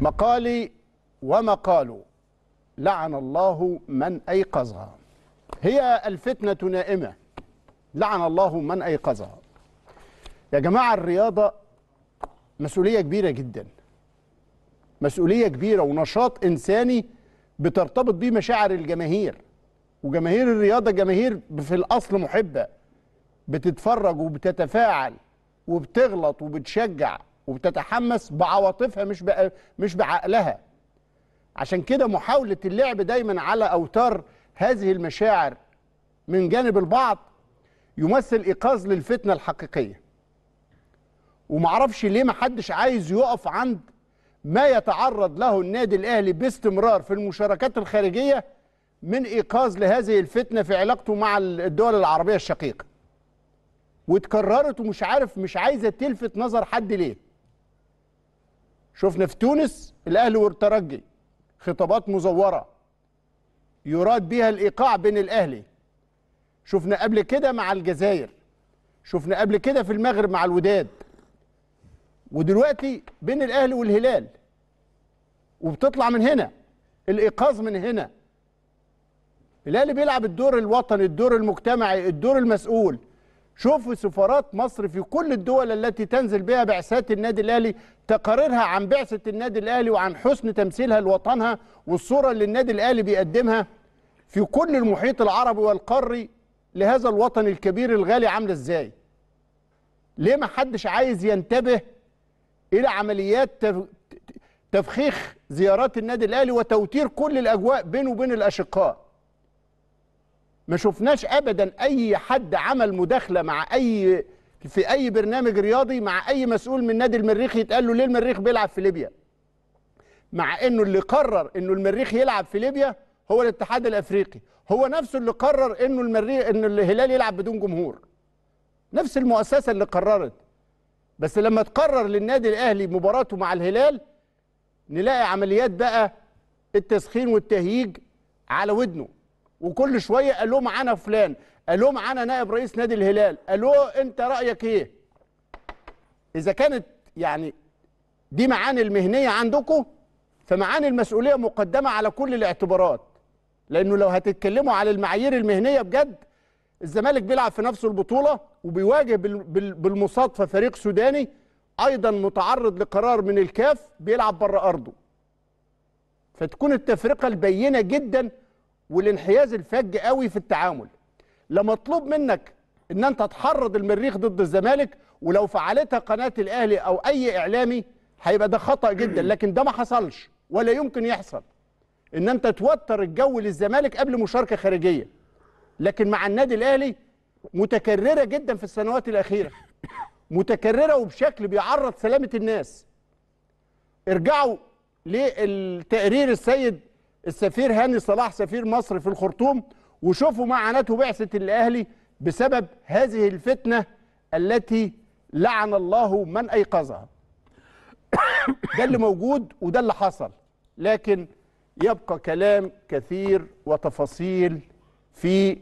مقالي ومقاله لعن الله من أيقظها. هي الفتنة نائمة، لعن الله من أيقظها. يا جماعة الرياضة مسؤولية كبيرة جدا، مسؤولية كبيرة ونشاط إنساني بترتبط بيه مشاعر الجماهير، وجماهير الرياضة جماهير في الأصل محبة، بتتفرج وبتتفاعل وبتغلط وبتشجع وبتتحمس بعواطفها مش بعقلها. عشان كده محاولة اللعب دايما على أوتار هذه المشاعر من جانب البعض يمثل إيقاظ للفتنة الحقيقية. ومعرفش ليه محدش عايز يقف عند ما يتعرض له النادي الأهلي باستمرار في المشاركات الخارجية من إيقاظ لهذه الفتنة في علاقته مع الدول العربية الشقيقة، واتكررت ومش عارف مش عايزة تلفت نظر حد ليه. شفنا في تونس الأهلي والترجي خطابات مزورة يراد بها الإيقاع بين الأهلي، شفنا قبل كده مع الجزائر، شفنا قبل كده في المغرب مع الوداد، ودلوقتي بين الأهلي والهلال، وبتطلع من هنا الإيقاظ من هنا. الأهلي بيلعب الدور الوطني، الدور المجتمعي، الدور المسؤول. شوفوا سفارات مصر في كل الدول التي تنزل بها بعثات النادي الأهلي تقاريرها عن بعثة النادي الأهلي وعن حسن تمثيلها لوطنها والصورة اللي النادي الأهلي بيقدمها في كل المحيط العربي والقاري لهذا الوطن الكبير الغالي عاملة ازاي. ليه ما حدش عايز ينتبه إلى عمليات تفخيخ زيارات النادي الأهلي وتوتير كل الأجواء بينه وبين الأشقاء؟ ما شفناش أبدا أي حد عمل مداخلة مع في أي برنامج رياضي مع أي مسؤول من نادي المريخ يتقال له ليه المريخ بيلعب في ليبيا، مع إنه اللي قرر إنه المريخ يلعب في ليبيا هو الاتحاد الأفريقي، هو نفسه اللي قرر إنه الهلال يلعب بدون جمهور، نفس المؤسسة اللي قررت. بس لما تقرر للنادي الأهلي مباراته مع الهلال نلاقي عمليات بقى التسخين والتهييج على ودنه، وكل شويه قالوا معانا فلان، قالوا معانا نائب رئيس نادي الهلال، قالوا انت رايك ايه؟ اذا كانت يعني دي معاني المهنيه عندكم فمعاني المسؤوليه مقدمه على كل الاعتبارات، لانه لو هتتكلموا على المعايير المهنيه بجد الزمالك بيلعب في نفس البطوله وبيواجه بالمصادفه فريق سوداني ايضا متعرض لقرار من الكاف بيلعب بره ارضه. فتكون التفرقه البينه جدا والانحياز الفج قوي في التعامل. لما مطلوب منك ان انت تحرض المريخ ضد الزمالك ولو فعلتها قناه الاهلي او اي اعلامي هيبقى ده خطا جدا، لكن ده ما حصلش ولا يمكن يحصل ان انت توتر الجو للزمالك قبل مشاركه خارجيه. لكن مع النادي الاهلي متكرره جدا في السنوات الاخيره، متكرره وبشكل بيعرض سلامه الناس. ارجعوا للتقرير السيد السفير هاني صلاح سفير مصر في الخرطوم وشوفوا ما عانته بعثة الأهلي بسبب هذه الفتنة التي لعن الله من أيقظها. ده اللي موجود وده اللي حصل، لكن يبقى كلام كثير وتفاصيل في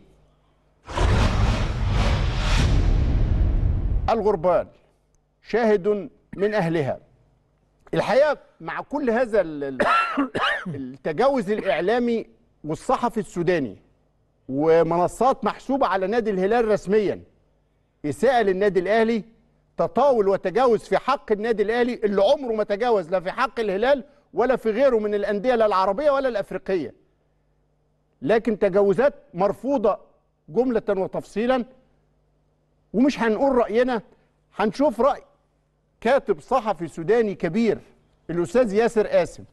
الغربال شاهد من أهلها. الحقيقة مع كل هذا التجاوز الإعلامي والصحفي السوداني ومنصات محسوبة على نادي الهلال رسميا إساءة للنادي الأهلي، تطاول وتجاوز في حق النادي الأهلي اللي عمره ما تجاوز لا في حق الهلال ولا في غيره من الأندية لا العربية ولا الأفريقية، لكن تجاوزات مرفوضة جملة وتفصيلا. ومش هنقول رأينا، هنشوف رأي كاتب صحفي سوداني كبير الأستاذ ياسر قاسم،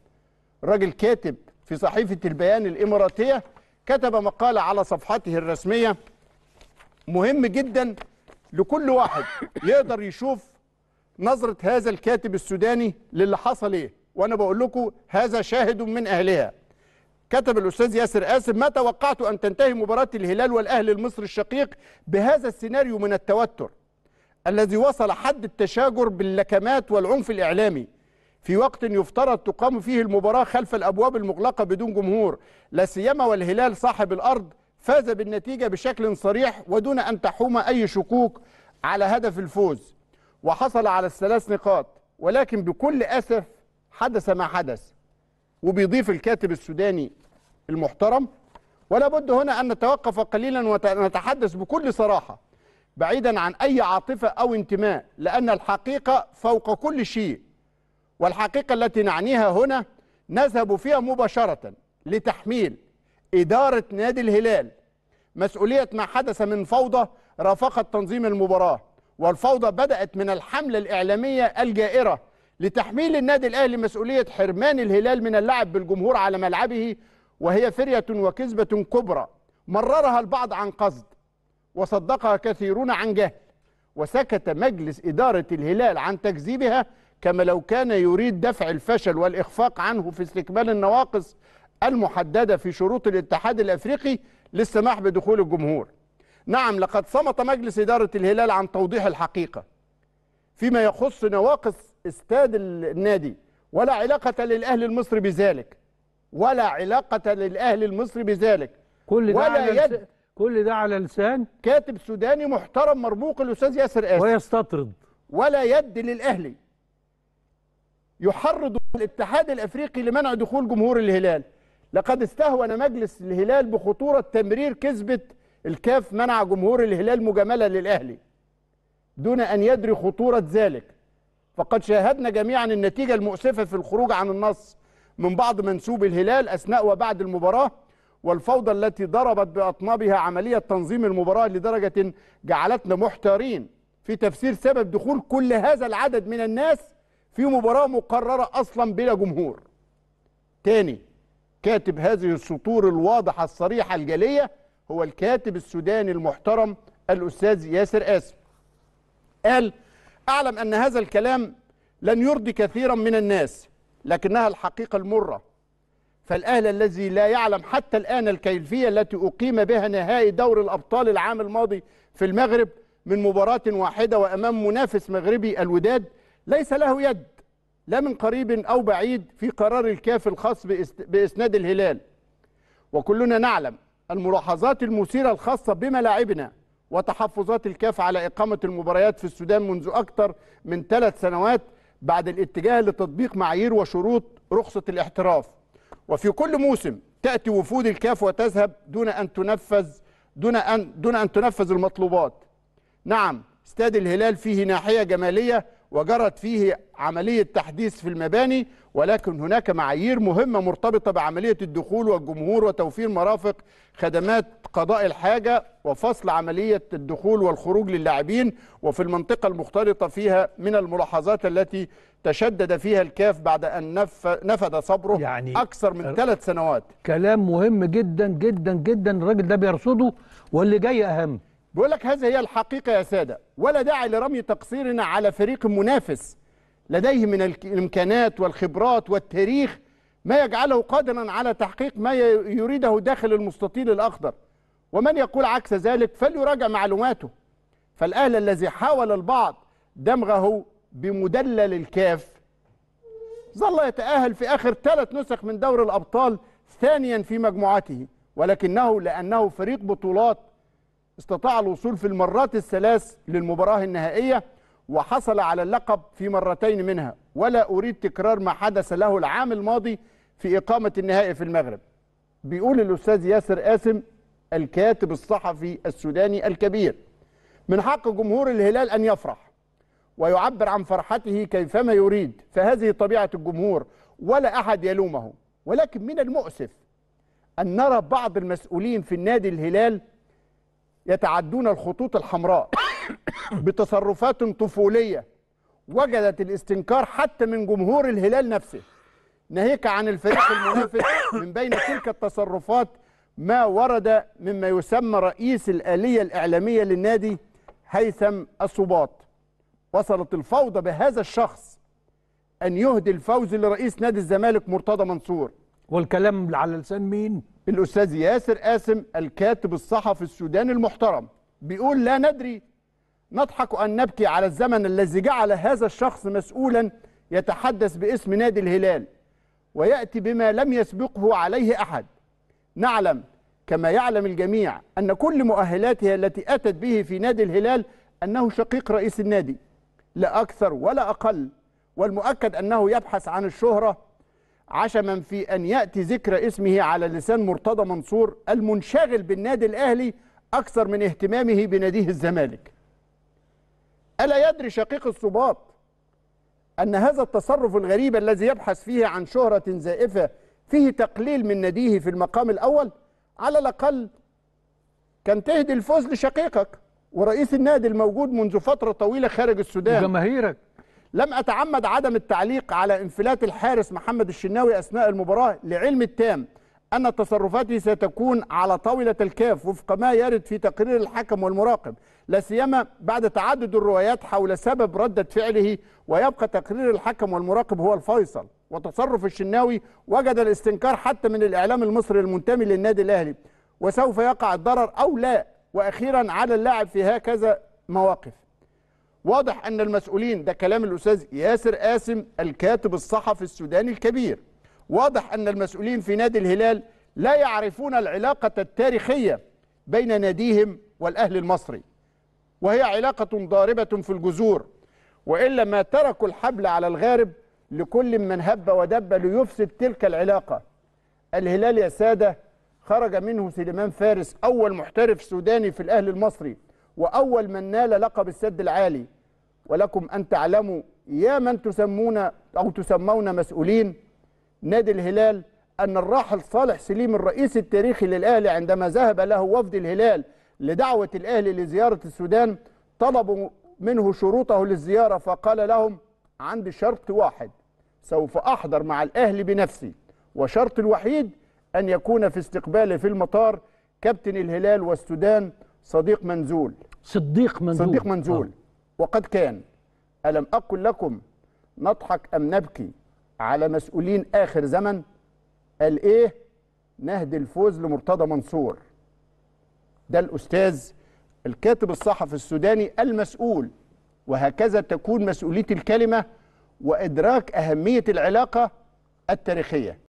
راجل كاتب في صحيفة البيان الإماراتية، كتب مقالة على صفحته الرسمية مهم جدا لكل واحد يقدر يشوف نظرة هذا الكاتب السوداني للي حصل ايه. وانا بقول لكم هذا شاهد من اهلها. كتب الأستاذ ياسر قاسم: ما توقعت ان تنتهي مباراة الهلال والأهلي المصري الشقيق بهذا السيناريو من التوتر الذي وصل حد التشاجر باللكمات والعنف الإعلامي في وقت يفترض تقام فيه المباراة خلف الأبواب المغلقة بدون جمهور، لا سيما والهلال صاحب الأرض فاز بالنتيجة بشكل صريح ودون أن تحوم أي شكوك على هدف الفوز وحصل على ال3 نقاط. ولكن بكل أسف حدث ما حدث. وبيضيف الكاتب السوداني المحترم: ولا بد هنا أن نتوقف قليلا ونتحدث بكل صراحة بعيدا عن أي عاطفة أو انتماء، لأن الحقيقة فوق كل شيء، والحقيقة التي نعنيها هنا نذهب فيها مباشرة لتحميل إدارة نادي الهلال مسؤولية ما حدث من فوضى رافقت تنظيم المباراة، والفوضى بدأت من الحملة الإعلامية الجائرة لتحميل النادي الأهلي مسؤولية حرمان الهلال من اللعب بالجمهور على ملعبه، وهي فرية وكذبة كبرى مررها البعض عن قصد وصدقها كثيرون عن جهل، وسكت مجلس إدارة الهلال عن تكذيبها كما لو كان يريد دفع الفشل والإخفاق عنه في استكمال النواقص المحددة في شروط الاتحاد الأفريقي للسماح بدخول الجمهور. نعم، لقد صمت مجلس إدارة الهلال عن توضيح الحقيقة فيما يخص نواقص استاد النادي، ولا علاقة للأهلي المصري بذلك، ولا علاقة للأهلي المصري بذلك. كل ده على لسان كاتب سوداني محترم مرموق الأستاذ ياسر قاسم، ويستطرد. ولا يد للأهلي. يحرض الاتحاد الأفريقي لمنع دخول جمهور الهلال. لقد استهون مجلس الهلال بخطورة تمرير كذبة الكاف منع جمهور الهلال مجاملة للأهلي دون أن يدري خطورة ذلك، فقد شاهدنا جميعا النتيجة المؤسفة في الخروج عن النص من بعض منسوب الهلال أثناء وبعد المباراة، والفوضى التي ضربت بأطنابها عملية تنظيم المباراة لدرجة جعلتنا محتارين في تفسير سبب دخول كل هذا العدد من الناس في مباراة مقررة أصلا بلا جمهور. تاني كاتب هذه السطور الواضحة الصريحة الجلية هو الكاتب السوداني المحترم الأستاذ ياسر قاسم. قال: أعلم أن هذا الكلام لن يرضي كثيرا من الناس، لكنها الحقيقة المرة. فالأهلي الذي لا يعلم حتى الآن الكيفية التي أقيم بها نهائي دور الأبطال العام الماضي في المغرب من مباراة واحدة وأمام منافس مغربي الوداد، ليس له يد لا من قريب أو بعيد في قرار الكاف الخاص بإسناد الهلال. وكلنا نعلم الملاحظات المثيرة الخاصة بملاعبنا وتحفظات الكاف على إقامة المباريات في السودان منذ أكثر من 3 سنوات بعد الاتجاه لتطبيق معايير وشروط رخصة الاحتراف. وفي كل موسم تأتي وفود الكاف وتذهب دون أن تنفذ المطلوبات. نعم، استاد الهلال فيه ناحية جمالية وجرت فيه عملية تحديث في المباني، ولكن هناك معايير مهمة مرتبطة بعملية الدخول والجمهور وتوفير مرافق خدمات قضاء الحاجة وفصل عملية الدخول والخروج للاعبين. وفي المنطقة المختلطة فيها من الملاحظات التي تشدد فيها الكاف بعد أن نفد صبره يعني أكثر من 3 سنوات. كلام مهم جدا جدا جدا الراجل ده بيرصده، واللي جاي أهم. بيقول لك: هذه هي الحقيقة يا سادة، ولا داعي لرمي تقصيرنا على فريق منافس لديه من الإمكانات والخبرات والتاريخ ما يجعله قادرا على تحقيق ما يريده داخل المستطيل الأخضر، ومن يقول عكس ذلك فليراجع معلوماته. فالأهلي الذي حاول البعض دمغه بمدلل الكاف ظل يتأهل في آخر 3 نسخ من دور الأبطال ثانيا في مجموعته، ولكنه لأنه فريق بطولات استطاع الوصول في المرات ال3 للمباراة النهائية وحصل على اللقب في 2 منها، ولا أريد تكرار ما حدث له العام الماضي في إقامة النهائي في المغرب. بيقول الأستاذ ياسر قاسم الكاتب الصحفي السوداني الكبير: من حق جمهور الهلال أن يفرح ويعبر عن فرحته كيفما يريد، فهذه طبيعة الجمهور ولا أحد يلومه، ولكن من المؤسف أن نرى بعض المسؤولين في النادي الهلال يتعدون الخطوط الحمراء بتصرفات طفولية وجدت الاستنكار حتى من جمهور الهلال نفسه، ناهيك عن الفريق المنافس. من بين تلك التصرفات ما ورد مما يسمى رئيس الآلية الإعلامية للنادي هيثم أصباط. وصلت الفوضى بهذا الشخص أن يهدي الفوز لرئيس نادي الزمالك مرتضى منصور. والكلام على لسان مين؟ الأستاذ ياسر قاسم الكاتب الصحفي السوداني المحترم. بيقول: لا ندري، نضحك أن نبكي على الزمن الذي جعل هذا الشخص مسؤولا يتحدث باسم نادي الهلال ويأتي بما لم يسبقه عليه أحد. نعلم كما يعلم الجميع أن كل مؤهلاته التي أتت به في نادي الهلال أنه شقيق رئيس النادي، لا أكثر ولا أقل، والمؤكد أنه يبحث عن الشهرة عشما في أن يأتي ذكر اسمه على لسان مرتضى منصور المنشغل بالنادي الأهلي أكثر من اهتمامه بناديه الزمالك. ألا يدري شقيق الصباط أن هذا التصرف الغريب الذي يبحث فيه عن شهرة زائفة فيه تقليل من ناديه في المقام الأول؟ على الأقل كان تهدي الفوز لشقيقك ورئيس النادي الموجود منذ فترة طويلة خارج السودان وجماهيرك. لم أتعمد عدم التعليق على انفلات الحارس محمد الشناوي أثناء المباراة، لعلم التام أن تصرفاته ستكون على طاولة الكاف وفق ما يرد في تقرير الحكم والمراقب، لا سيما بعد تعدد الروايات حول سبب ردة فعله، ويبقى تقرير الحكم والمراقب هو الفيصل. وتصرف الشناوي وجد الاستنكار حتى من الإعلام المصري المنتمي للنادي الأهلي، وسوف يقع الضرر أو لا وأخيرا على اللاعب في هكذا مواقف. واضح أن المسؤولين، ده كلام الأستاذ ياسر قاسم الكاتب الصحفي السوداني الكبير، واضح أن المسؤولين في نادي الهلال لا يعرفون العلاقة التاريخية بين ناديهم والأهلي المصري، وهي علاقة ضاربة في الجذور، وإلا ما تركوا الحبل على الغارب لكل من هب ودب ليفسد تلك العلاقة. الهلال يا سادة خرج منه سليمان فارس، أول محترف سوداني في الأهلي المصري وأول من نال لقب السد العالي، ولكم أن تعلموا يا من تسمون أو تسمون مسؤولين نادي الهلال أن الراحل صالح سليم الرئيس التاريخي للأهلي عندما ذهب له وفد الهلال لدعوة الأهلي لزيارة السودان طلبوا منه شروطه للزيارة، فقال لهم عندي شرط واحد، سوف أحضر مع الأهلي بنفسي، وشرط الوحيد أن يكون في استقبالي في المطار كابتن الهلال والسودان صديق منزول. وقد كان. ألم أقل لكم نضحك أم نبكي على مسؤولين آخر زمن؟ قال إيه؟ نهدي الفوز لمرتضى منصور. ده الأستاذ الكاتب الصحفي السوداني المسؤول، وهكذا تكون مسؤولية الكلمة وإدراك أهمية العلاقة التاريخية.